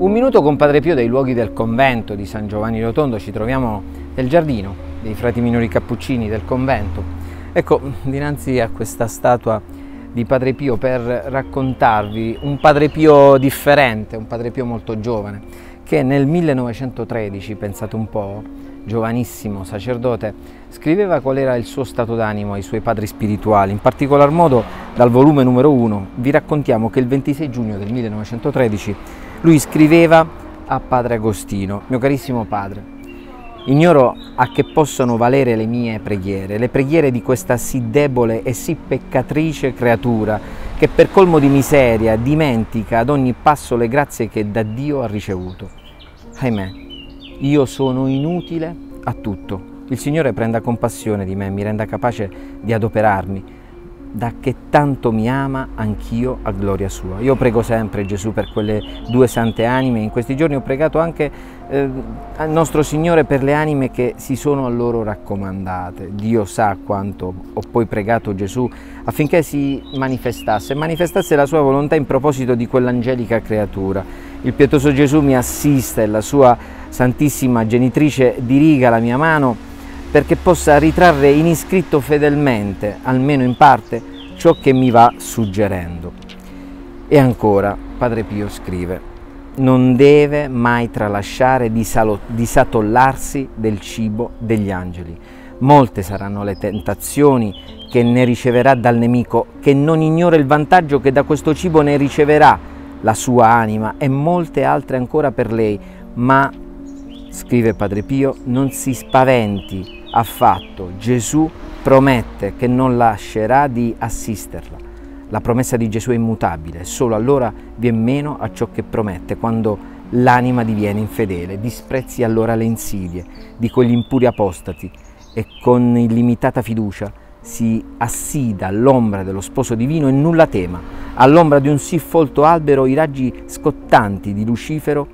Un minuto con Padre Pio dai luoghi del convento di San Giovanni Rotondo. Ci troviamo nel giardino dei Frati Minori Cappuccini del convento. Ecco, dinanzi a questa statua di Padre Pio per raccontarvi un Padre Pio differente, un Padre Pio molto giovane, che nel 1913, pensate un po', giovanissimo sacerdote, scriveva qual era il suo stato d'animo ai suoi padri spirituali. In particolar modo dal volume numero 1 vi raccontiamo che il 26 giugno del 1913 lui scriveva a Padre Agostino: mio carissimo padre, ignoro a che possono valere le mie preghiere, le preghiere di questa sì debole e sì peccatrice creatura che per colmo di miseria dimentica ad ogni passo le grazie che da Dio ha ricevuto. Ahimè, io sono inutile a tutto. Il Signore prenda compassione di me, mi renda capace di adoperarmi, da che tanto mi ama anch'io a gloria sua. Io prego sempre Gesù per quelle due sante anime. In questi giorni ho pregato anche al nostro Signore per le anime che si sono a loro raccomandate. Dio sa quanto ho poi pregato Gesù affinché si manifestasse la sua volontà in proposito di quell'angelica creatura. Il pietoso Gesù mi assista e la sua Santissima Genitrice diriga la mia mano perché possa ritrarre in iscritto fedelmente, almeno in parte, ciò che mi va suggerendo. E ancora, Padre Pio scrive: non deve mai tralasciare di satollarsi del cibo degli angeli. Molte saranno le tentazioni che ne riceverà dal nemico, che non ignora il vantaggio che da questo cibo ne riceverà la sua anima, e molte altre ancora per lei, ma, scrive Padre Pio, non si spaventi affatto, Gesù promette che non lascerà di assisterla. La promessa di Gesù è immutabile, solo allora vien meno a ciò che promette, quando l'anima diviene infedele, disprezzi allora le insidie di quegli impuri apostati e con illimitata fiducia si assida all'ombra dello sposo divino e nulla tema. All'ombra di un sì folto albero i raggi scottanti di Lucifero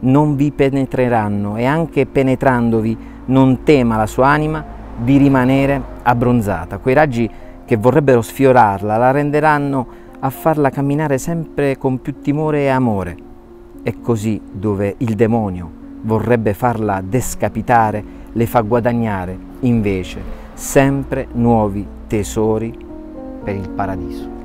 non vi penetreranno, e anche penetrandovi non tema la sua anima di rimanere abbronzata. Quei raggi che vorrebbero sfiorarla la renderanno a farla camminare sempre con più timore e amore, e così dove il demonio vorrebbe farla descapitare le fa guadagnare invece sempre nuovi tesori per il paradiso.